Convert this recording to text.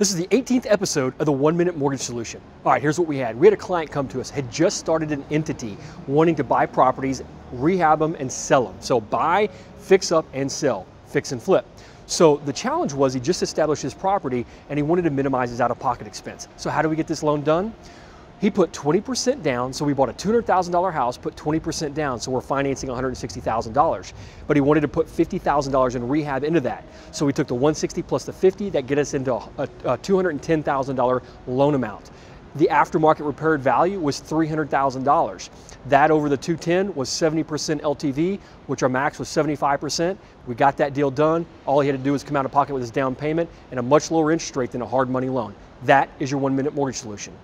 This is the 18th episode of the 1-Minute Mortgage Solution. All right, here's what we had. We had a client come to us, had just started an entity wanting to buy properties, rehab them, and sell them. So buy, fix up, and sell, fix and flip. So the challenge was he just established his property and he wanted to minimize his out-of-pocket expense. So how do we get this loan done? He put 20% down, so we bought a $200,000 house, put 20% down, so we're financing $160,000. But he wanted to put $50,000 in rehab into that. So we took the 160 plus the 50, that get us into a $210,000 loan amount. The aftermarket repaired value was $300,000. That over the 210 was 70% LTV, which our max was 75%. We got that deal done. All he had to do was come out of pocket with his down payment and a much lower interest rate than a hard money loan. That is your 1-Minute Mortgage Solution.